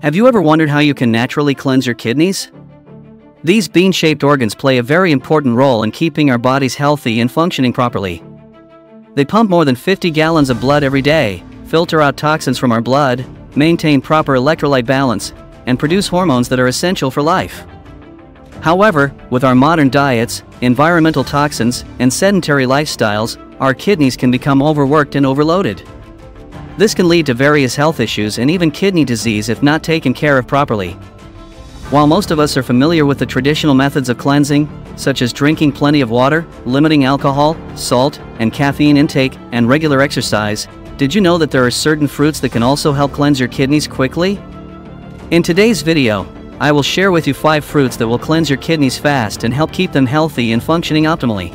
Have you ever wondered how you can naturally cleanse your kidneys? These bean-shaped organs play a very important role in keeping our bodies healthy and functioning properly. They pump more than 50 gallons of blood every day, filter out toxins from our blood, maintain proper electrolyte balance, and produce hormones that are essential for life. However, with our modern diets, environmental toxins, and sedentary lifestyles, our kidneys can become overworked and overloaded. This can lead to various health issues and even kidney disease if not taken care of properly. While most of us are familiar with the traditional methods of cleansing, such as drinking plenty of water, limiting alcohol, salt, and caffeine intake, and regular exercise, did you know that there are certain fruits that can also help cleanse your kidneys quickly? In today's video, I will share with you 5 fruits that will cleanse your kidneys fast and help keep them healthy and functioning optimally.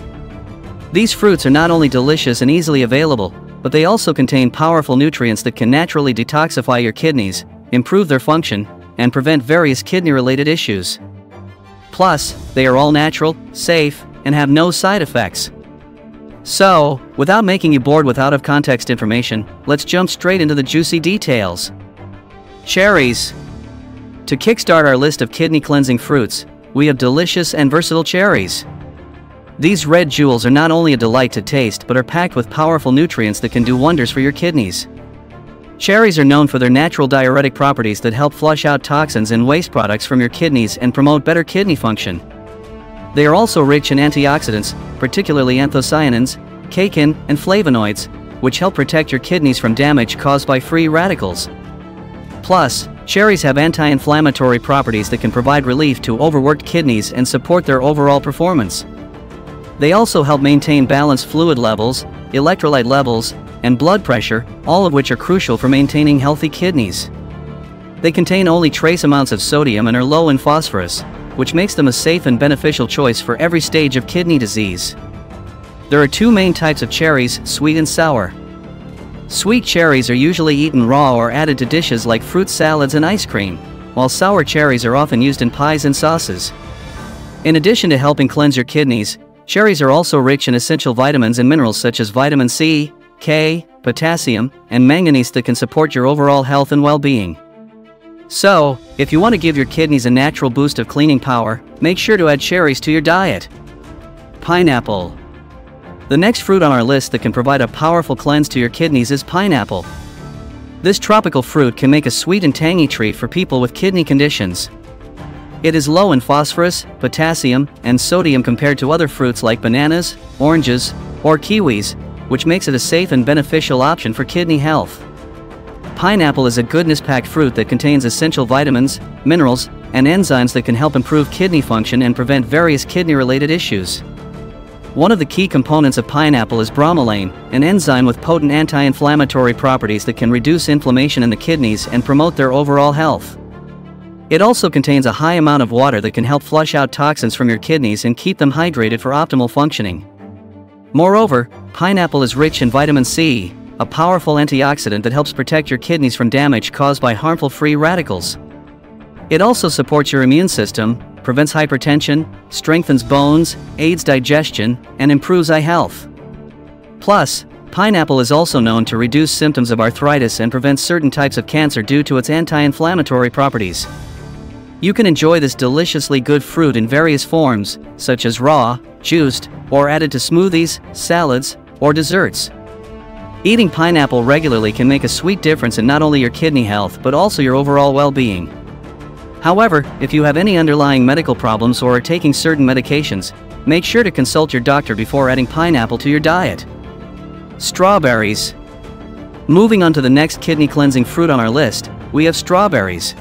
These fruits are not only delicious and easily available, but they also contain powerful nutrients that can naturally detoxify your kidneys, improve their function, and prevent various kidney-related issues. Plus, they are all natural, safe, and have no side effects. So, without making you bored with out-of-context information, let's jump straight into the juicy details. Cherries. To kickstart our list of kidney-cleansing fruits, we have delicious and versatile cherries. These red jewels are not only a delight to taste but are packed with powerful nutrients that can do wonders for your kidneys. Cherries are known for their natural diuretic properties that help flush out toxins and waste products from your kidneys and promote better kidney function. They are also rich in antioxidants, particularly anthocyanins, caecin, and flavonoids, which help protect your kidneys from damage caused by free radicals. Plus, cherries have anti-inflammatory properties that can provide relief to overworked kidneys and support their overall performance. They also help maintain balanced fluid levels, electrolyte levels, and blood pressure, all of which are crucial for maintaining healthy kidneys. They contain only trace amounts of sodium and are low in phosphorus, which makes them a safe and beneficial choice for every stage of kidney disease. There are 2 main types of cherries, sweet and sour. Sweet cherries are usually eaten raw or added to dishes like fruit salads and ice cream, while sour cherries are often used in pies and sauces. In addition to helping cleanse your kidneys, cherries are also rich in essential vitamins and minerals such as vitamin C, K, potassium, and manganese that can support your overall health and well-being. So, if you want to give your kidneys a natural boost of cleaning power, make sure to add cherries to your diet. Pineapple. The next fruit on our list that can provide a powerful cleanse to your kidneys is pineapple. This tropical fruit can make a sweet and tangy treat for people with kidney conditions. It is low in phosphorus, potassium, and sodium compared to other fruits like bananas, oranges, or kiwis, which makes it a safe and beneficial option for kidney health. Pineapple is a goodness-packed fruit that contains essential vitamins, minerals, and enzymes that can help improve kidney function and prevent various kidney-related issues. One of the key components of pineapple is bromelain, an enzyme with potent anti-inflammatory properties that can reduce inflammation in the kidneys and promote their overall health. It also contains a high amount of water that can help flush out toxins from your kidneys and keep them hydrated for optimal functioning. Moreover, pineapple is rich in vitamin C, a powerful antioxidant that helps protect your kidneys from damage caused by harmful free radicals. It also supports your immune system, prevents hypertension, strengthens bones, aids digestion, and improves eye health. Plus, pineapple is also known to reduce symptoms of arthritis and prevent certain types of cancer due to its anti-inflammatory properties. You can enjoy this deliciously good fruit in various forms, such as raw, juiced, or added to smoothies, salads, or desserts. Eating pineapple regularly can make a sweet difference in not only your kidney health but also your overall well-being. However, if you have any underlying medical problems or are taking certain medications, make sure to consult your doctor before adding pineapple to your diet. Strawberries. Moving on to the next kidney-cleansing fruit on our list, we have strawberries.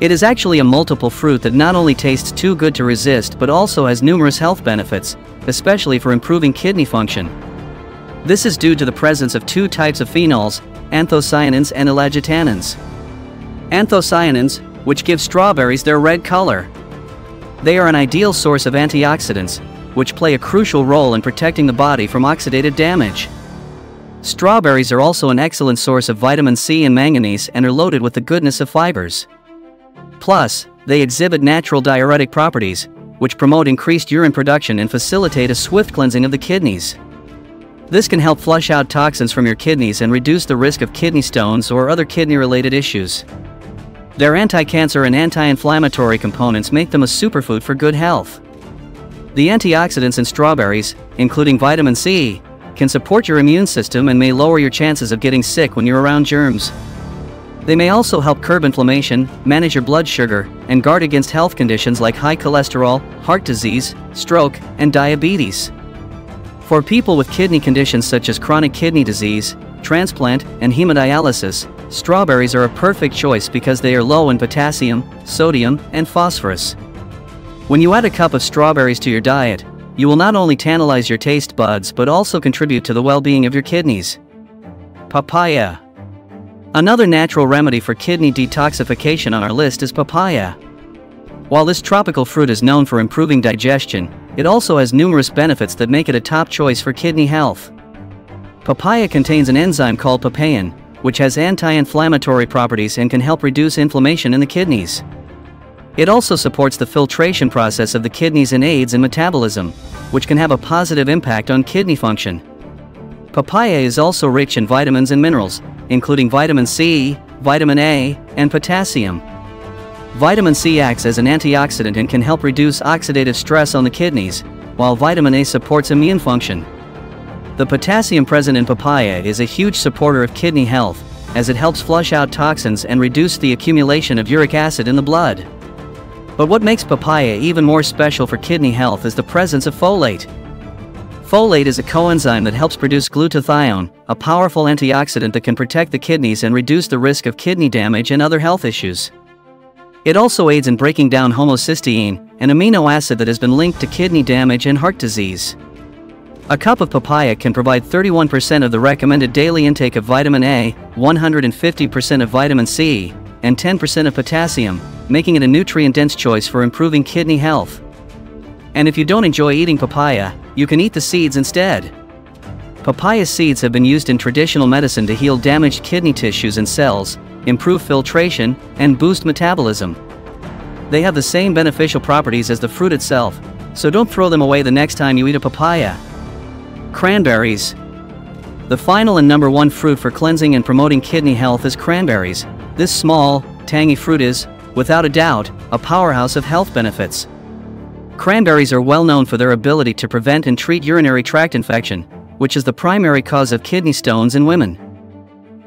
It is actually a multiple fruit that not only tastes too good to resist but also has numerous health benefits, especially for improving kidney function. This is due to the presence of 2 types of phenols, anthocyanins and elagitanins. Anthocyanins, which give strawberries their red color. They are an ideal source of antioxidants, which play a crucial role in protecting the body from oxidative damage. Strawberries are also an excellent source of vitamin C and manganese and are loaded with the goodness of fibers. Plus, they exhibit natural diuretic properties, which promote increased urine production and facilitate a swift cleansing of the kidneys. This can help flush out toxins from your kidneys and reduce the risk of kidney stones or other kidney-related issues. Their anti-cancer and anti-inflammatory components make them a superfood for good health. The antioxidants in strawberries, including vitamin C, can support your immune system and may lower your chances of getting sick when you're around germs. They may also help curb inflammation, manage your blood sugar, and guard against health conditions like high cholesterol, heart disease, stroke, and diabetes. For people with kidney conditions such as chronic kidney disease, transplant, and hemodialysis, strawberries are a perfect choice because they are low in potassium, sodium, and phosphorus. When you add a cup of strawberries to your diet, you will not only tantalize your taste buds but also contribute to the well-being of your kidneys. Papaya. Another natural remedy for kidney detoxification on our list is papaya. While this tropical fruit is known for improving digestion, it also has numerous benefits that make it a top choice for kidney health. Papaya contains an enzyme called papain, which has anti-inflammatory properties and can help reduce inflammation in the kidneys. It also supports the filtration process of the kidneys and aids in metabolism, which can have a positive impact on kidney function. Papaya is also rich in vitamins and minerals, including vitamin C, vitamin A, and potassium. Vitamin C acts as an antioxidant and can help reduce oxidative stress on the kidneys, while vitamin A supports immune function. The potassium present in papaya is a huge supporter of kidney health, as it helps flush out toxins and reduce the accumulation of uric acid in the blood. But what makes papaya even more special for kidney health is the presence of folate. Folate is a coenzyme that helps produce glutathione, a powerful antioxidant that can protect the kidneys and reduce the risk of kidney damage and other health issues. It also aids in breaking down homocysteine, an amino acid that has been linked to kidney damage and heart disease. A cup of papaya can provide 31% of the recommended daily intake of vitamin A, 150% of vitamin C, and 10% of potassium, making it a nutrient-dense choice for improving kidney health. And if you don't enjoy eating papaya, you can eat the seeds instead. Papaya seeds have been used in traditional medicine to heal damaged kidney tissues and cells, improve filtration, and boost metabolism. They have the same beneficial properties as the fruit itself, so don't throw them away the next time you eat a papaya. Cranberries. The final and number one fruit for cleansing and promoting kidney health is cranberries. This small, tangy fruit is, without a doubt, a powerhouse of health benefits. Cranberries are well known for their ability to prevent and treat urinary tract infection, which is the primary cause of kidney stones in women.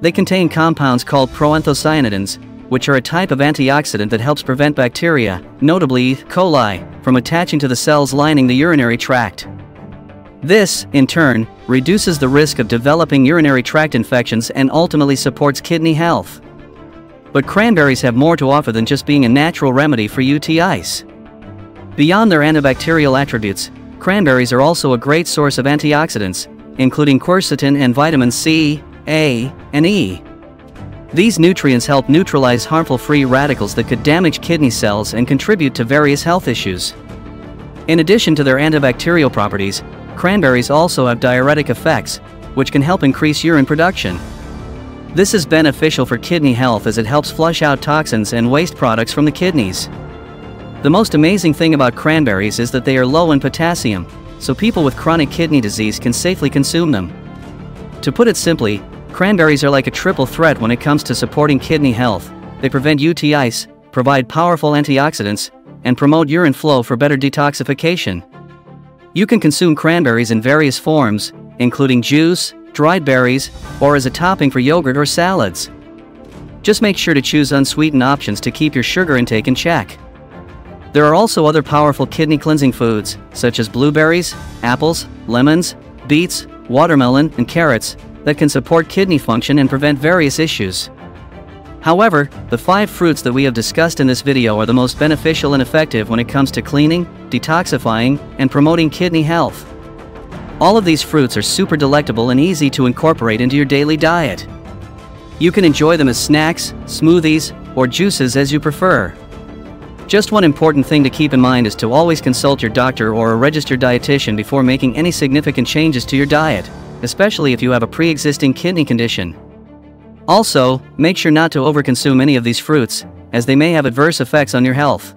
They contain compounds called proanthocyanidins, which are a type of antioxidant that helps prevent bacteria, notably E. coli, from attaching to the cells lining the urinary tract. This, in turn, reduces the risk of developing urinary tract infections and ultimately supports kidney health. But cranberries have more to offer than just being a natural remedy for UTIs. Beyond their antibacterial attributes, cranberries are also a great source of antioxidants, including quercetin and vitamins C, A, and E. These nutrients help neutralize harmful free radicals that could damage kidney cells and contribute to various health issues. In addition to their antibacterial properties, cranberries also have diuretic effects, which can help increase urine production. This is beneficial for kidney health as it helps flush out toxins and waste products from the kidneys. The most amazing thing about cranberries is that they are low in potassium, so people with chronic kidney disease can safely consume them. To put it simply, cranberries are like a triple threat when it comes to supporting kidney health. They prevent UTIs, provide powerful antioxidants, and promote urine flow for better detoxification. You can consume cranberries in various forms, including juice, dried berries, or as a topping for yogurt or salads. Just make sure to choose unsweetened options to keep your sugar intake in check. There are also other powerful kidney cleansing foods, such as blueberries, apples, lemons, beets, watermelon, and carrots, that can support kidney function and prevent various issues. However, the 5 fruits that we have discussed in this video are the most beneficial and effective when it comes to cleaning, detoxifying, and promoting kidney health. All of these fruits are super delectable and easy to incorporate into your daily diet. You can enjoy them as snacks, smoothies, or juices as you prefer. Just one important thing to keep in mind is to always consult your doctor or a registered dietitian before making any significant changes to your diet, especially if you have a pre-existing kidney condition. Also, make sure not to overconsume any of these fruits, as they may have adverse effects on your health.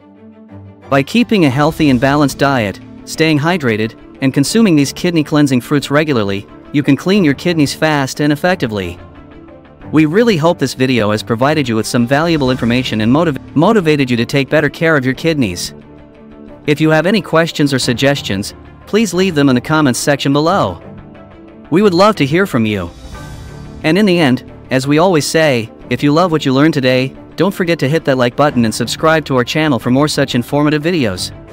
By keeping a healthy and balanced diet, staying hydrated, and consuming these kidney cleansing fruits regularly, you can clean your kidneys fast and effectively. We really hope this video has provided you with some valuable information and motivated you to take better care of your kidneys. If you have any questions or suggestions, please leave them in the comments section below. We would love to hear from you. And in the end, as we always say, if you love what you learned today, don't forget to hit that like button and subscribe to our channel for more such informative videos.